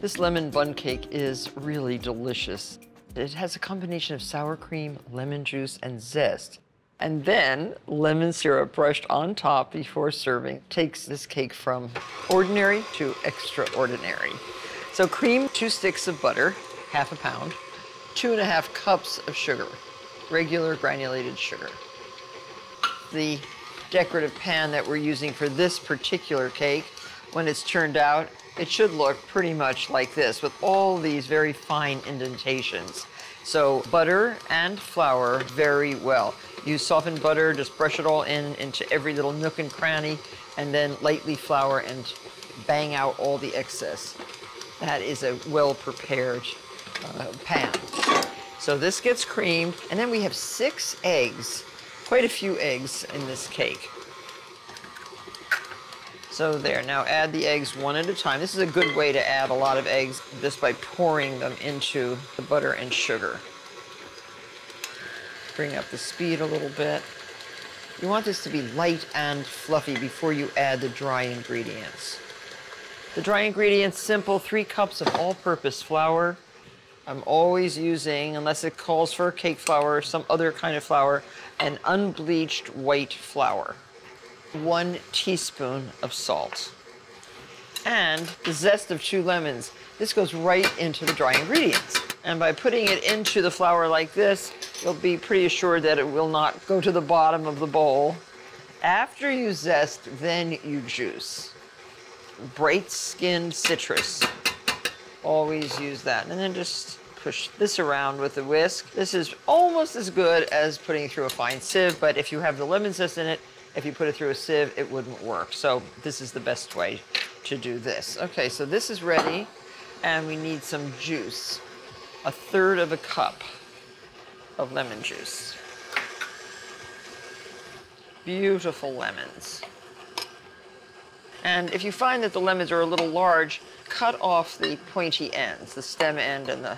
This lemon bun cake is really delicious. It has a combination of sour cream, lemon juice, and zest. And then lemon syrup brushed on top before serving takes this cake from ordinary to extraordinary. So cream, 2 sticks of butter, half a pound, 2½ cups of sugar, regular granulated sugar. The decorative pan that we're using for this particular cake, when it's churned out, it should look pretty much like this with all these very fine indentations. So butter and flour very well. Use softened butter, just brush it all in into every little nook and cranny, and then lightly flour and bang out all the excess. That is a well-prepared pan. So this gets creamed, and then we have 6 eggs, quite a few eggs in this cake. So there, now add the eggs one at a time. This is a good way to add a lot of eggs, just by pouring them into the butter and sugar. Bring up the speed a little bit. You want this to be light and fluffy before you add the dry ingredients. The dry ingredients, simple, 3 cups of all-purpose flour. I'm always using, unless it calls for cake flour or some other kind of flour, an unbleached white flour. 1 teaspoon of salt, and the zest of 2 lemons. This goes right into the dry ingredients. And by putting it into the flour like this, you'll be pretty assured that it will not go to the bottom of the bowl. After you zest, then you juice. Bright-skinned citrus. Always use that. And then just push this around with a whisk. This is almost as good as putting through a fine sieve, but if you have the lemon zest in it, if you put it through a sieve, it wouldn't work. So this is the best way to do this. Okay, so this is ready, and we need some juice. 1/3 cup of lemon juice. Beautiful lemons. And if you find that the lemons are a little large, cut off the pointy ends, the stem end and the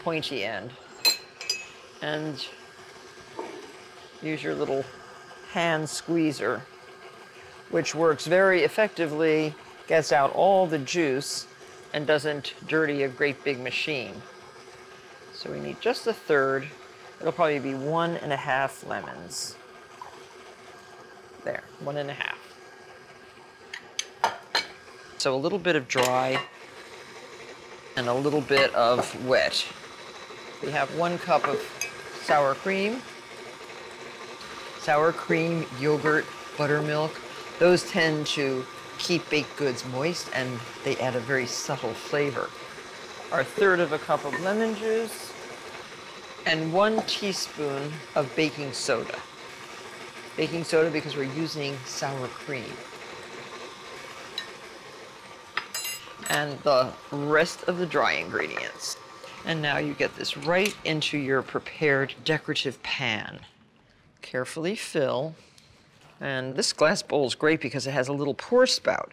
pointy end. And use your little hand squeezer, which works very effectively, gets out all the juice, and doesn't dirty a great big machine. So we need just 1/3. It'll probably be 1½ lemons. There, 1½. So a little bit of dry and a little bit of wet. We have 1 cup of sour cream. Sour cream, yogurt, buttermilk, those tend to keep baked goods moist, and they add a very subtle flavor. 1/3 cup of lemon juice, and 1 teaspoon of baking soda. Baking soda because we're using sour cream. And the rest of the dry ingredients. And now you get this right into your prepared decorative pan. Carefully fill, and this glass bowl is great because it has a little pour spout,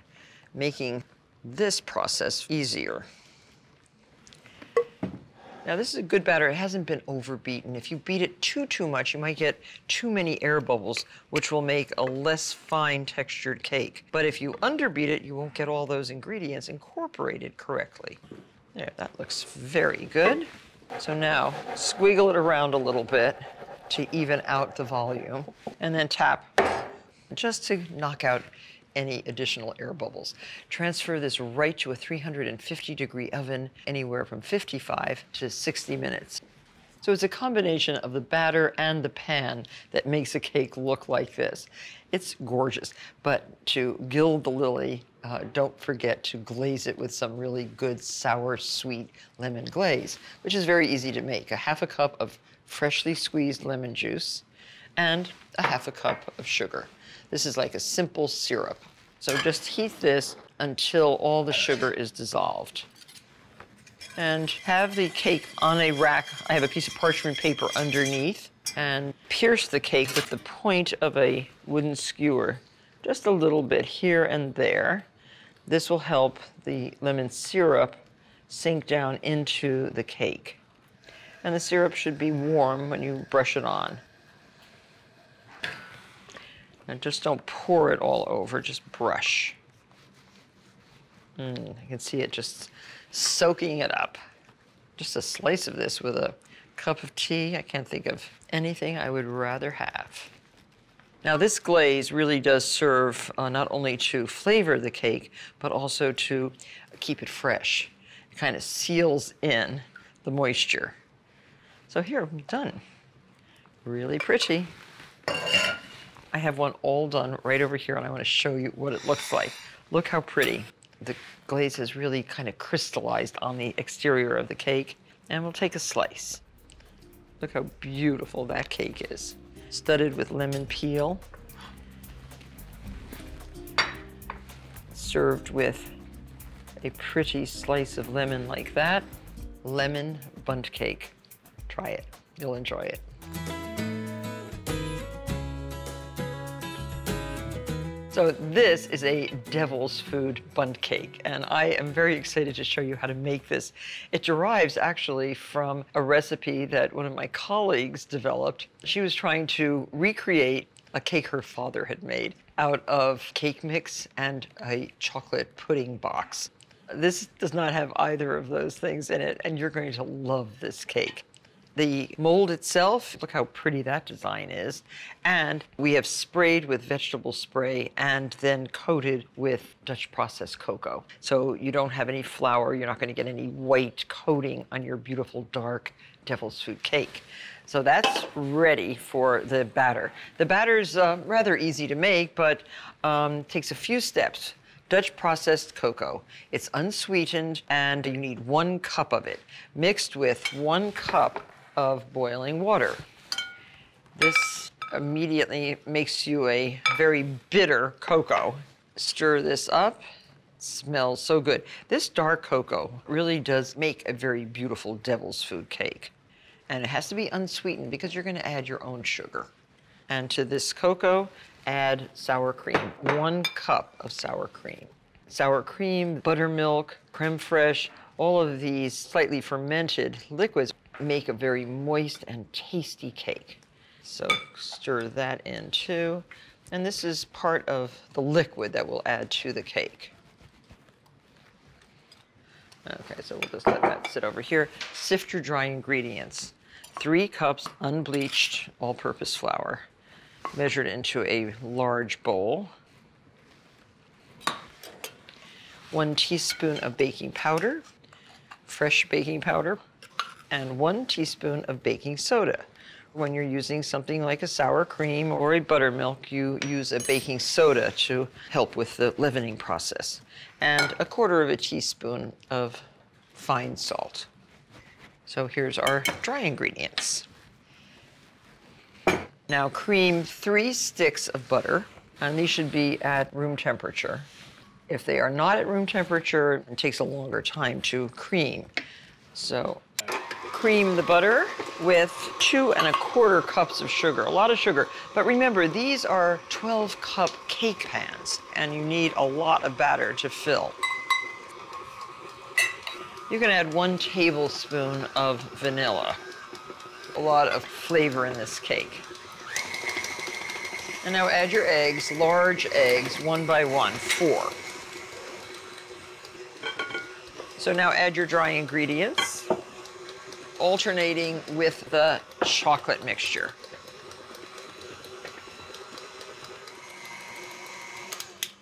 making this process easier. Now this is a good batter. It hasn't been overbeaten. If you beat it too much, you might get too many air bubbles, which will make a less fine textured cake. But if you underbeat it, you won't get all those ingredients incorporated correctly. There, that looks very good. So now squiggle it around a little bit to even out the volume, and then tap just to knock out any additional air bubbles. Transfer this right to a 350-degree oven, anywhere from 55 to 60 minutes. So it's a combination of the batter and the pan that makes a cake look like this. It's gorgeous, but to gild the lily, don't forget to glaze it with some really good sour, sweet lemon glaze, which is very easy to make. 1/2 cup of freshly squeezed lemon juice, and 1/2 cup of sugar. This is like a simple syrup. So just heat this until all the sugar is dissolved. And have the cake on a rack. I have a piece of parchment paper underneath, and pierce the cake with the point of a wooden skewer, just a little bit here and there. This will help the lemon syrup sink down into the cake. And the syrup should be warm when you brush it on. And just don't pour it all over, just brush. I can see it just soaking it up. Just a slice of this with a cup of tea. I can't think of anything I would rather have. Now, this glaze really does serve not only to flavor the cake, but also to keep it fresh. It kind of seals in the moisture. So here, I'm done. Really pretty. I have one all done right over here, and I want to show you what it looks like. Look how pretty. The glaze has really kind of crystallized on the exterior of the cake, and we'll take a slice. Look how beautiful that cake is. Studded with lemon peel. Served with a pretty slice of lemon like that. Lemon Bundt cake. Try it. You'll enjoy it. So this is a devil's food Bundt cake, and I am very excited to show you how to make this. It derives actually from a recipe that one of my colleagues developed. She was trying to recreate a cake her father had made out of cake mix and a chocolate pudding box. This does not have either of those things in it, and you're going to love this cake. The mold itself, look how pretty that design is. And we have sprayed with vegetable spray and then coated with Dutch processed cocoa. So you don't have any flour, you're not gonna get any white coating on your beautiful dark devil's food cake. So that's ready for the batter. The batter's rather easy to make, but takes a few steps. Dutch processed cocoa. It's unsweetened and you need 1 cup of it, mixed with 1 cup of boiling water. This immediately makes you a very bitter cocoa. Stir this up. It smells so good. This dark cocoa really does make a very beautiful devil's food cake. And it has to be unsweetened because you're gonna add your own sugar. And to this cocoa, add sour cream, 1 cup of sour cream. Sour cream, buttermilk, creme fraiche, all of these slightly fermented liquids make a very moist and tasty cake. So stir that in too. And this is part of the liquid that we'll add to the cake. Okay, so we'll just let that sit over here. Sift your dry ingredients. 3 cups unbleached all-purpose flour, measured into a large bowl. 1 teaspoon of baking powder, fresh baking powder, and 1 teaspoon of baking soda. When you're using something like a sour cream or a buttermilk, you use a baking soda to help with the leavening process. And 1/4 teaspoon of fine salt. So here's our dry ingredients. Now cream 3 sticks of butter, and these should be at room temperature. If they are not at room temperature, it takes a longer time to cream. So cream the butter with 2 1/4 cups of sugar, a lot of sugar. But remember, these are 12-cup cake pans, and you need a lot of batter to fill. You can add 1 tablespoon of vanilla. A lot of flavor in this cake. And now add your eggs, large eggs, 1 by 1, 4. So now add your dry ingredients, alternating with the chocolate mixture.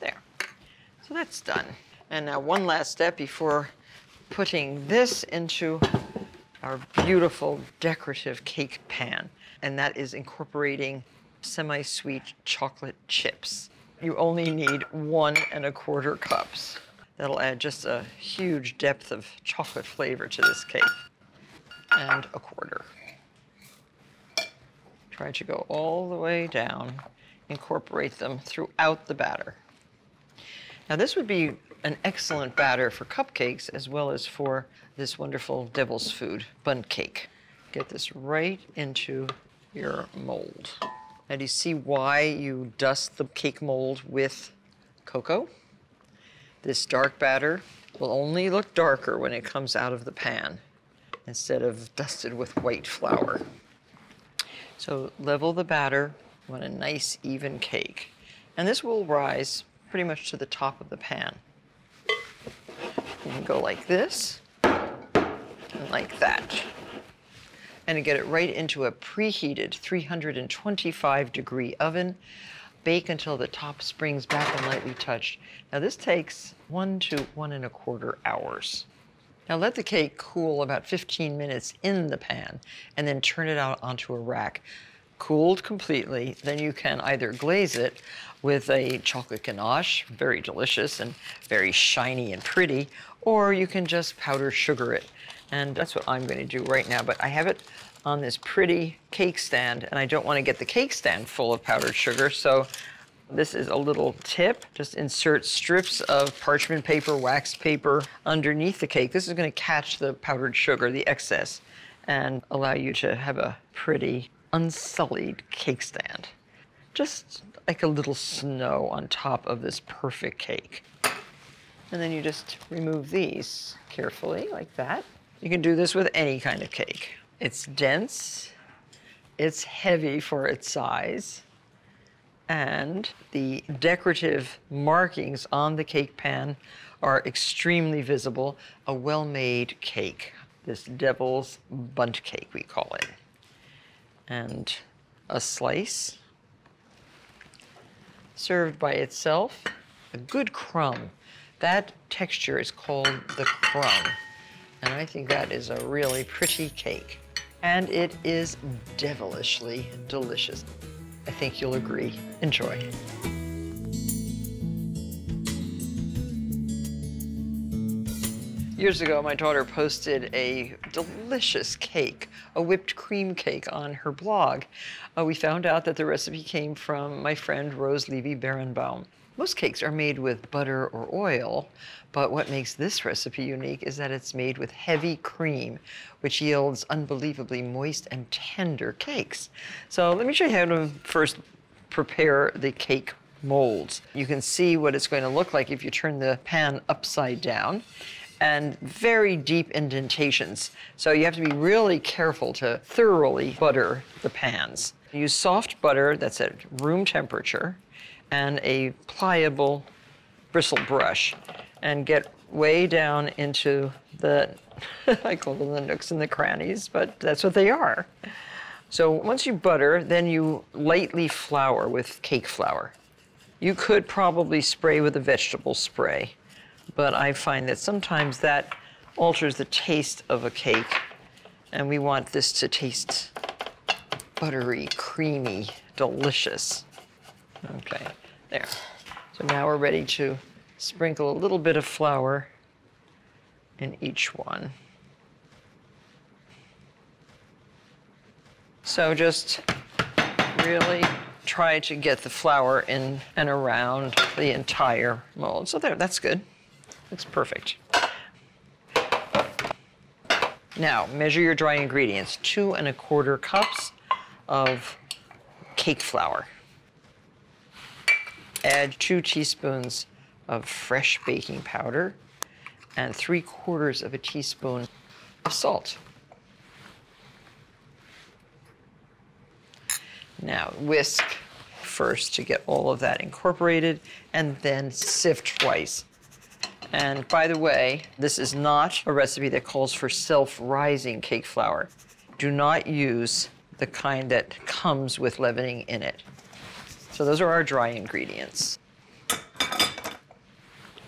There. So that's done. And now one last step before putting this into our beautiful decorative cake pan, and that is incorporating semi-sweet chocolate chips. You only need 1 1/4 cups. That'll add just a huge depth of chocolate flavor to this cake. And 1/4. Try to go all the way down, incorporate them throughout the batter. Now this would be an excellent batter for cupcakes as well as for this wonderful devil's food Bundt cake. Get this right into your mold. Now do you see why you dust the cake mold with cocoa? This dark batter will only look darker when it comes out of the pan, instead of dusted with white flour. So level the batter. You want a nice, even cake. And this will rise pretty much to the top of the pan. You can go like this and like that. And get it right into a preheated 325-degree oven. Bake until the top springs back and lightly touched. Now this takes 1 to 1 1/4 hours. Now let the cake cool about 15 minutes in the pan and then turn it out onto a rack. Cooled completely, then you can either glaze it with a chocolate ganache, very delicious and very shiny and pretty, or you can just powder sugar it. And that's what I'm going to do right now, but I have it on this pretty cake stand, and I don't want to get the cake stand full of powdered sugar, so this is a little tip. Just insert strips of parchment paper, wax paper underneath the cake. This is going to catch the powdered sugar, the excess, and allow you to have a pretty unsullied cake stand. Just like a little snow on top of this perfect cake. And then you just remove these carefully, like that. You can do this with any kind of cake. It's dense, it's heavy for its size, and the decorative markings on the cake pan are extremely visible. A well-made cake, this devil's Bundt cake, we call it. And a slice, served by itself, a good crumb. That texture is called the crumb. And I think that is a really pretty cake. And it is devilishly delicious. I think you'll agree. Enjoy. Years ago, my daughter posted a delicious cake, a whipped cream cake, on her blog. We found out that the recipe came from my friend Rose Levy Beranbaum. Most cakes are made with butter or oil, but what makes this recipe unique is that it's made with heavy cream, which yields unbelievably moist and tender cakes. So let me show you how to first prepare the cake molds. You can see what it's going to look like if you turn the pan upside down, and very deep indentations. So you have to be really careful to thoroughly butter the pans. Use soft butter that's at room temperature, and a pliable bristle brush, and get way down into the, I call them the nooks and the crannies, but that's what they are. So once you butter, then you lightly flour with cake flour. You could probably spray with a vegetable spray, but I find that sometimes that alters the taste of a cake, and we want this to taste buttery, creamy, delicious. Okay, there. So now we're ready to sprinkle a little bit of flour in each one. So just really try to get the flour in and around the entire mold. So there, that's good. Looks perfect. Now, measure your dry ingredients, 2 1/4 cups of cake flour. Add 2 teaspoons of fresh baking powder and 3/4 teaspoon of salt. Now whisk first to get all of that incorporated, and then sift twice. And by the way, this is not a recipe that calls for self-rising cake flour. Do not use the kind that comes with leavening in it. So those are our dry ingredients.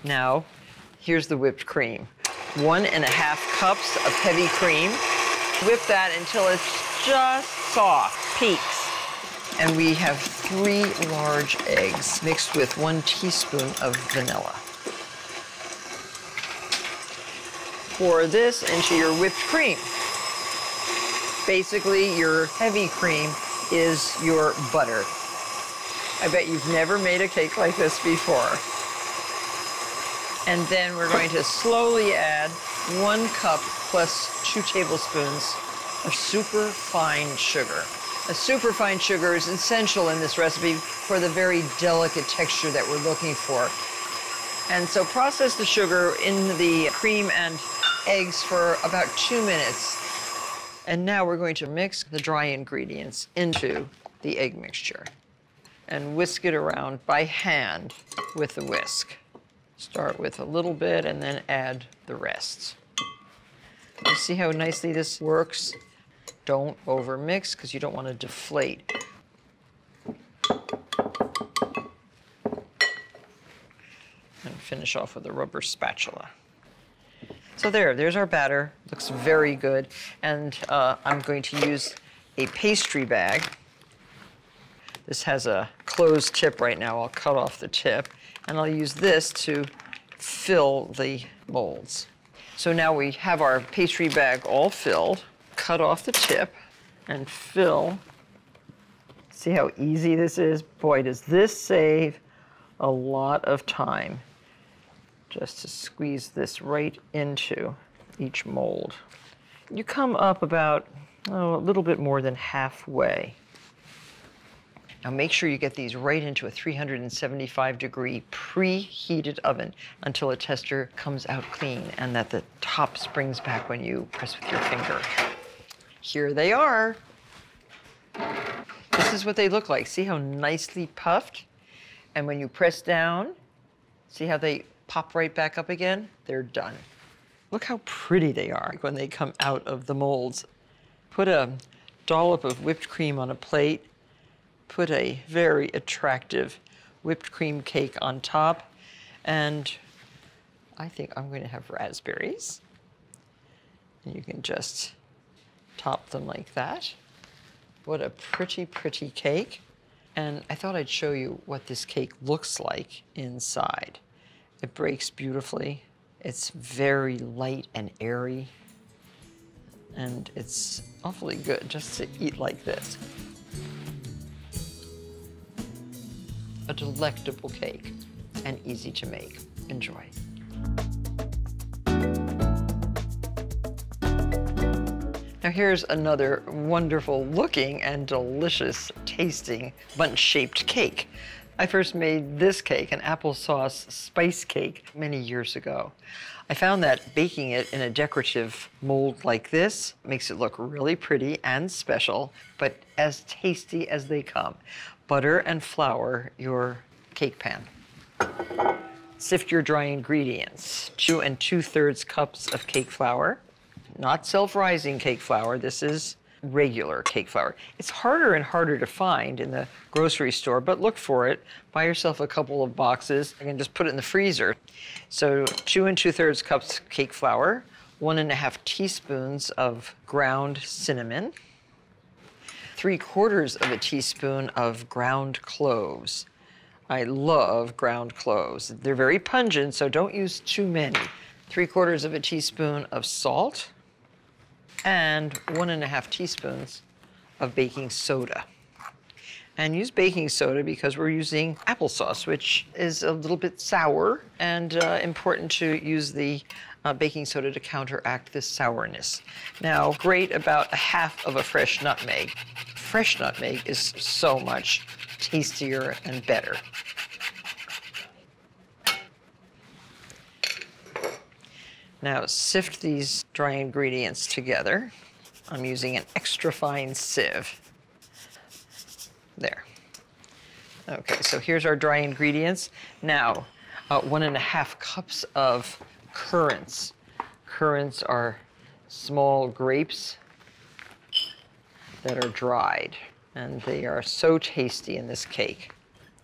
Now, here's the whipped cream. 1 1/2 cups of heavy cream. Whip that until it's just soft, peaks. And we have 3 large eggs mixed with 1 teaspoon of vanilla. Pour this into your whipped cream. Basically, your heavy cream is your butter. I bet you've never made a cake like this before. And then we're going to slowly add 1 cup plus 2 tablespoons of super fine sugar. A super fine sugar is essential in this recipe for the very delicate texture that we're looking for. And so process the sugar in the cream and eggs for about 2 minutes. And now we're going to mix the dry ingredients into the egg mixture. and whisk it around by hand with the whisk. Start with a little bit and then add the rest. You see how nicely this works? Don't overmix because you don't want to deflate. And finish off with a rubber spatula. So there's our batter. Looks very good. And I'm going to use a pastry bag. This has a closed tip right now. I'll cut off the tip. And I'll use this to fill the molds. So now we have our pastry bag all filled. Cut off the tip and fill. See how easy this is? Boy, does this save a lot of time just to squeeze this right into each mold. You come up about a little bit more than halfway. Now make sure you get these right into a 375-degree preheated oven until the tester comes out clean and that the top springs back when you press with your finger. Here they are. This is what they look like. See how nicely puffed? And when you press down, see how they pop right back up again? They're done. Look how pretty they are when they come out of the molds. Put a dollop of whipped cream on a plate. Put a very attractive whipped cream cake on top. And I think I'm going to have raspberries. And you can just top them like that. What a pretty, pretty cake. And I thought I'd show you what this cake looks like inside. It breaks beautifully. It's very light and airy. And it's awfully good just to eat like this. A delectable cake and easy to make. Enjoy. Now here's another wonderful looking and delicious tasting Bundt-shaped cake. I first made this cake, an applesauce spice cake, many years ago. I found that baking it in a decorative mold like this makes it look really pretty and special, but as tasty as they come. Butter and flour your cake pan. Sift your dry ingredients. 2 2/3 cups of cake flour. Not self-rising cake flour, this is regular cake flour. It's harder and harder to find in the grocery store, but look for it. Buy yourself a couple of boxes and just put it in the freezer. So 2 2/3 cups cake flour, 1 1/2 teaspoons of ground cinnamon, 3/4 of a teaspoon of ground cloves. I love ground cloves. They're very pungent, so don't use too many. 3/4 of a teaspoon of salt, and 1 1/2 teaspoons of baking soda. And use baking soda because we're using applesauce, which is a little bit sour, and important to use the baking soda to counteract this sourness. Now, grate about 1/2 of a fresh nutmeg. Fresh nutmeg is so much tastier and better. Now sift these dry ingredients together. I'm using an extra fine sieve. There. Okay, so here's our dry ingredients. now 1 1/2 cups of currants. Currants are small grapes that are dried, and they are so tasty in this cake.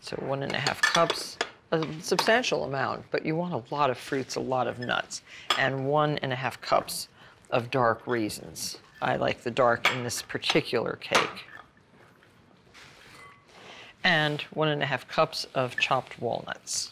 So 1 1/2 cups. A substantial amount, but you want a lot of fruits, a lot of nuts, and 1 1/2 cups of dark raisins. I like the dark in this particular cake. And 1 1/2 cups of chopped walnuts.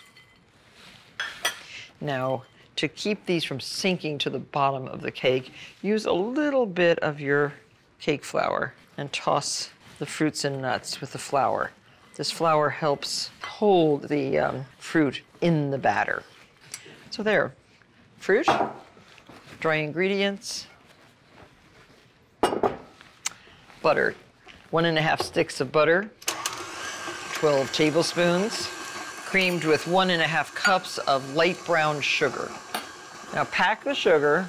Now, to keep these from sinking to the bottom of the cake, use a little bit of your cake flour and toss the fruits and nuts with the flour. This flour helps hold the fruit in the batter. So there, fruit, dry ingredients, butter. 1 1/2 sticks of butter, 12 tablespoons, creamed with 1 1/2 cups of light brown sugar. Now pack the sugar.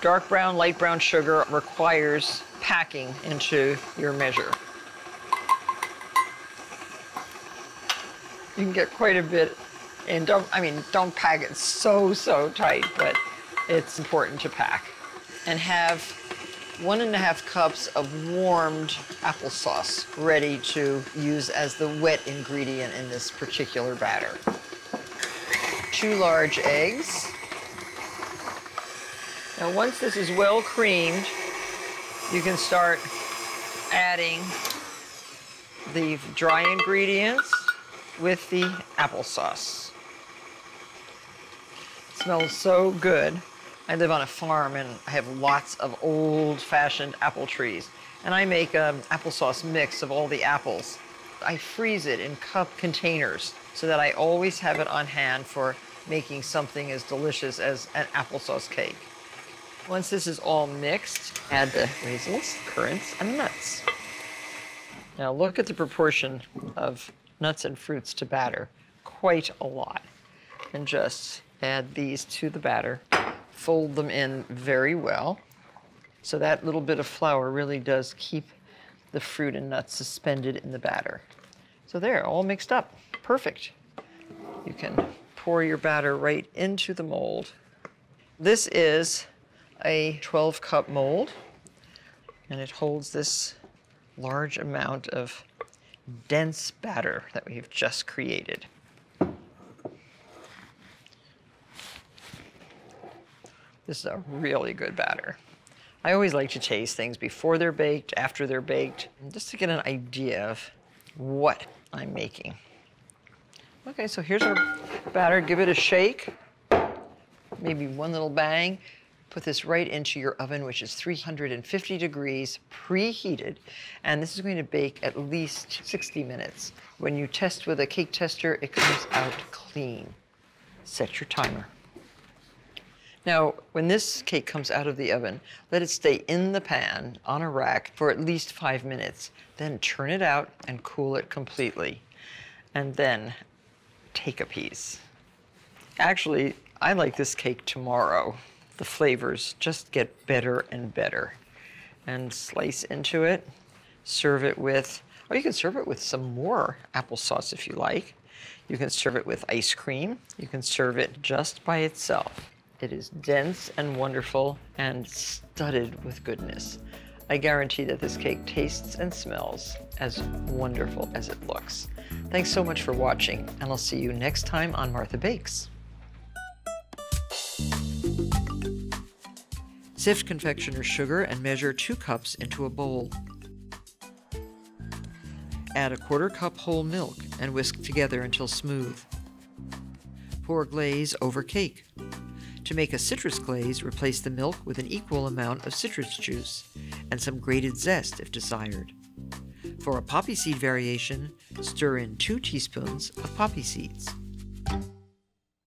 Dark brown, light brown sugar requires packing into your measure. You can get quite a bit, and don't pack it so tight, but it's important to pack. And have 1.5 cups of warmed applesauce ready to use as the wet ingredient in this particular batter. 2 large eggs. Now, once this is well creamed, you can start adding the dry ingredients with the applesauce. It smells so good. I live on a farm and I have lots of old-fashioned apple trees. And I make an applesauce mix of all the apples. I freeze it in cup containers so that I always have it on hand for making something as delicious as an applesauce cake. Once this is all mixed, add the raisins, currants, and nuts. Now look at the proportion of nuts and fruits to batter. Quite a lot. And just add these to the batter. Fold them in very well. So that little bit of flour really does keep the fruit and nuts suspended in the batter. So there, all mixed up. Perfect. You can pour your batter right into the mold. This is a 12-cup mold, and it holds this large amount of dense batter that we've just created. This is a really good batter. I always like to taste things before they're baked, after they're baked, just to get an idea of what I'm making. Okay, so here's our batter. Give it a shake, maybe one little bang. Put this right into your oven, which is 350 degrees, preheated. And this is going to bake at least 60 minutes. When you test with a cake tester, it comes out clean. Set your timer. Now, when this cake comes out of the oven, let it stay in the pan on a rack for at least 5 minutes. Then turn it out and cool it completely. And then take a piece. Actually, I like this cake tomorrow. The flavors just get better and better. And slice into it, serve it with, or you can serve it with some more applesauce if you like. You can serve it with ice cream. You can serve it just by itself. It is dense and wonderful and studded with goodness. I guarantee that this cake tastes and smells as wonderful as it looks. Thanks so much for watching, and I'll see you next time on Martha Bakes. Sift confectioner's sugar and measure 2 cups into a bowl. Add 1/4 cup whole milk and whisk together until smooth. Pour glaze over cake. To make a citrus glaze, replace the milk with an equal amount of citrus juice and some grated zest if desired. For a poppy seed variation, stir in 2 teaspoons of poppy seeds.